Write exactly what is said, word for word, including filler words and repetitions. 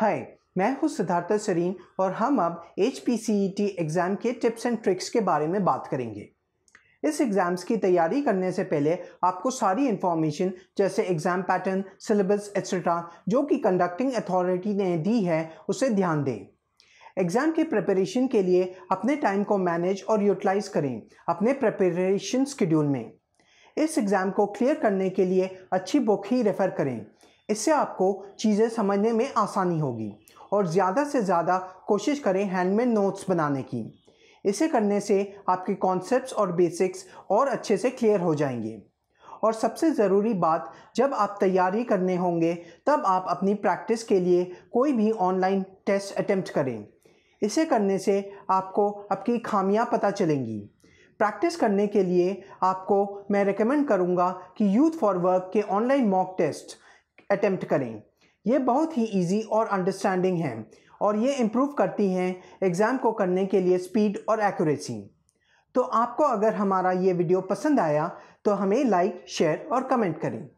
हाय, मैं हूं सिद्धार्थ सरीन और हम अब H P C E T exam के टिप्स एंड ट्रिक्स के बारे में बात करेंगे। इस एग्ज़ाम्स की तैयारी करने से पहले आपको सारी इन्फॉर्मेशन जैसे एग्ज़ाम पैटर्न, सिलेबस एक्सेट्रा जो कि कंडक्टिंग अथॉरिटी ने दी है उसे ध्यान दें। एग्ज़ाम के प्रिपरेशन के लिए अपने टाइम को मैनेज और यूटिलाइज़ करें अपने प्रिपरेशन शेड्यूल में। इस एग्ज़ाम को क्लियर करने के लिए अच्छी बुक ही रेफ़र करें, इससे आपको चीज़ें समझने में आसानी होगी और ज़्यादा से ज़्यादा कोशिश करें हैंडमेड नोट्स बनाने की। इसे करने से आपके कॉन्सेप्ट्स और बेसिक्स और अच्छे से क्लियर हो जाएंगे। और सबसे ज़रूरी बात, जब आप तैयारी करने होंगे तब आप अपनी प्रैक्टिस के लिए कोई भी ऑनलाइन टेस्ट अटेम्प्ट करें। इसे करने से आपको आपकी खामियां पता चलेंगी। प्रैक्टिस करने के लिए आपको मैं रेकमेंड करूँगा कि यूथ फॉर वर्क के ऑनलाइन मॉक टेस्ट अटेम्प्ट करें। ये बहुत ही इजी और अंडरस्टैंडिंग है और ये इम्प्रूव करती हैं एग्ज़ाम को करने के लिए स्पीड और एक्यूरेसी। तो आपको अगर हमारा ये वीडियो पसंद आया तो हमें लाइक, शेयर और कमेंट करें।